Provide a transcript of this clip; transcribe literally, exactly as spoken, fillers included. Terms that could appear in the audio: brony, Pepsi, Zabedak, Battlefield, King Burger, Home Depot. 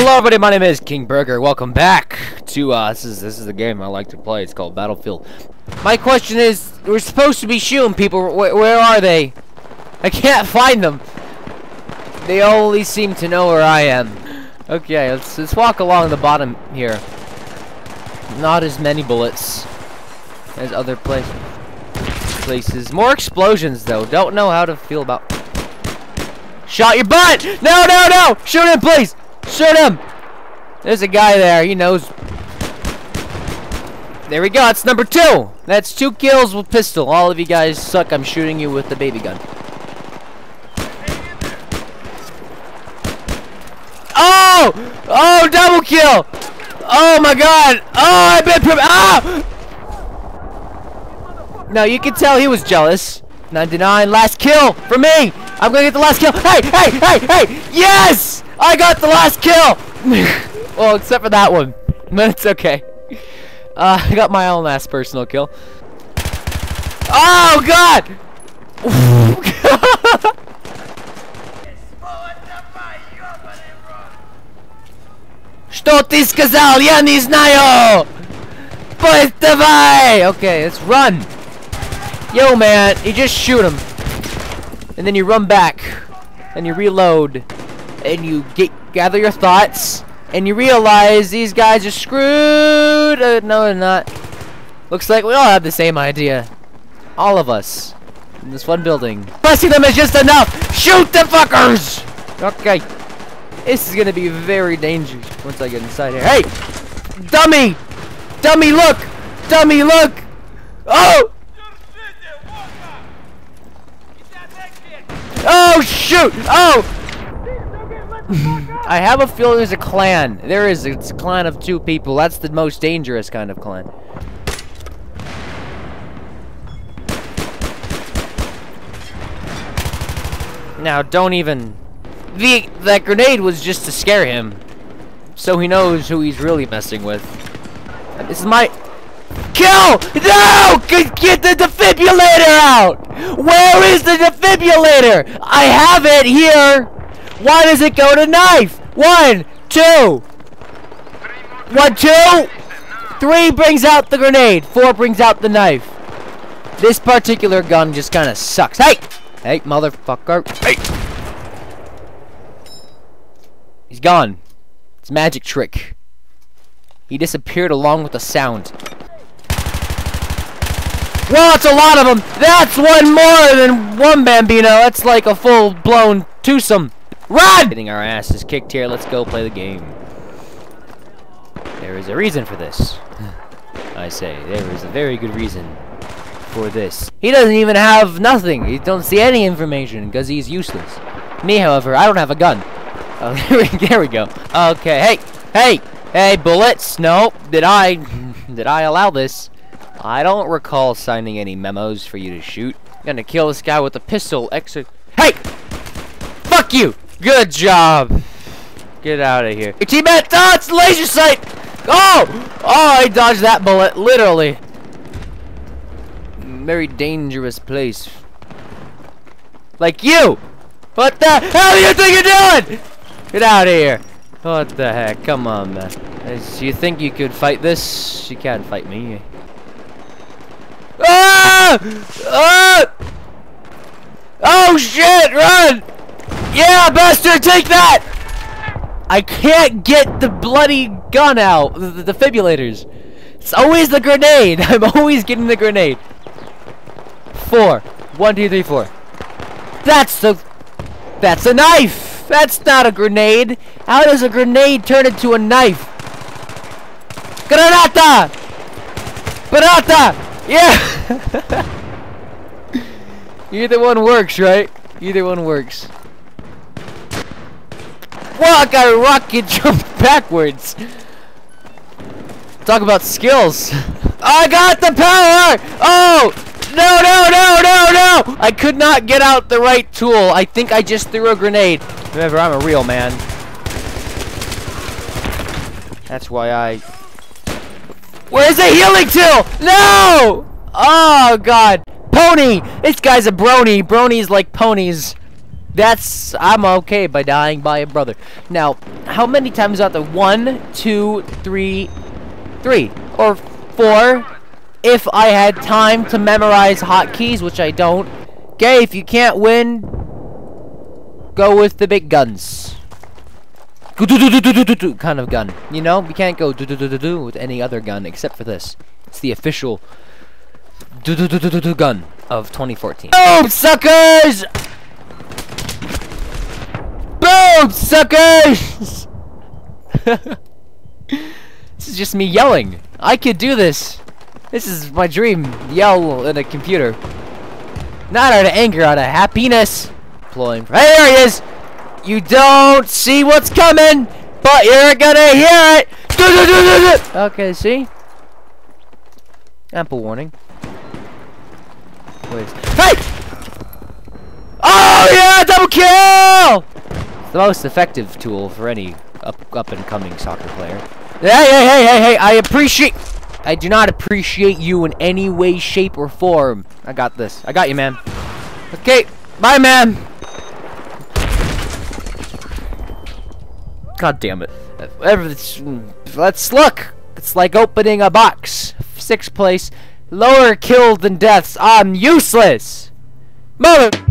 Hello everybody, my name is King Burger. Welcome back to uh this is this is the game I like to play. It's called Battlefield. My question is, we're supposed to be shooting people. Where, where are they? I can't find them. They only seem to know where I am. Okay, let's let's walk along the bottom here. Not as many bullets as other places. Places. More explosions though. Don't know how to feel about. Shot your butt! No, no, no! Shoot him, please! Shoot him! There's a guy there. He knows. There we go. That's number two. That's two kills with pistol. All of you guys suck. I'm shooting you with the baby gun. Oh! Oh, double kill! Oh my God! Oh, I've been pre- Ah! No, you can tell he was jealous. ninety-nine, last kill for me. I'm gonna get the last kill. Hey, hey, hey, hey! Yes! I got the last kill! Well, except for that one. But it's okay. Uh, I got my own last personal kill. Oh, God! Что ты сказал? Я не знаю! Пусть давай! Okay, let's run. Yo, man, you just shoot him. And then you run back. And you reload. And you get gather your thoughts, and you realize these guys are screwed. Uh, no, they're not. Looks like we all have the same idea, all of us, in this one building. Busting them is just enough. Shoot the fuckers. Okay, this is gonna be very dangerous once I get inside here. Hey, dummy, dummy, look, dummy, look. Oh. Oh shoot. Oh. I have a feeling there's a clan. There is. It's a clan of two people. That's the most dangerous kind of clan. Now, don't even... The, that grenade was just to scare him. So he knows who he's really messing with. This is my... Kill! No! Get the defibrillator out! Where is the defibrillator? I have it here! Why does it go to knife? One, two. One, two. Three brings out the grenade. Four brings out the knife. This particular gun just kind of sucks. Hey! Hey, motherfucker. Hey! He's gone. It's a magic trick. He disappeared along with the sound. Well, it's a lot of them. That's one more than one Bambino. That's like a full-blown twosome. Run! Getting our asses kicked here. Let's go play the game. There is a reason for this. I say, there is a very good reason for this. He doesn't even have nothing. He don't see any information because he's useless. Me, however, I don't have a gun. Oh, there we go. Okay, hey, hey, hey, bullets. No, did I, did I allow this? I don't recall signing any memos for you to shoot. I'm gonna kill this guy with a pistol. Exit. Hey! Fuck you! Good job. Get out of here. Your teammate! Oh, it's laser sight! Oh! Oh, I dodged that bullet, literally. Very dangerous place. Like you! What the hell do you think you're doing? Get out of here. What the heck? Come on, man. Do you think you could fight this? You can't fight me. Ah! Ah! Oh shit! Run! Yeah, bastard, take that! I can't get the bloody gun out. The, the defibrillators. It's always the grenade. I'm always getting the grenade. Four. One, two, three, four. That's the... That's a knife! That's not a grenade. How does a grenade turn into a knife? Granata! Granata! Yeah! Either one works, right? Either one works. Walk, I rocket jump backwards. Talk about skills. I got the power! Oh! No, no, no, no, no! I could not get out the right tool. I think I just threw a grenade. Remember, I'm a real man. That's why I... Where's the healing tool? No! Oh, God. Pony! This guy's a brony. Bronies like ponies. That's, I'm okay by dying by a brother. Now, how many times out there? One, two, three, three, or four, if I had time to memorize hotkeys, which I don't. Okay, if you can't win, go with the big guns. Go do do do do do do do kind of gun. You know, you can't go do do do do do with any other gun except for this. It's the official do do do do do do gun of twenty fourteen. Boom, suckers! Boom, suckers! This is just me yelling. I could do this. This is my dream. Yell at a computer. Not out of anger, out of happiness. Employing. Hey, there he is! You don't see what's coming, but you're gonna hear it! Do, do, do, do, do. Okay, see? Ample warning. Please. Hey! Oh yeah, double kill! It's the most effective tool for any up up and coming soccer player. Hey, hey, hey, hey, hey, I appreciate I do not appreciate you in any way, shape, or form. I got this. I got you, man. Okay, bye, man. God damn it. Let's look. It's like opening a box. Sixth place. Lower kill than deaths. I'm useless. Mother...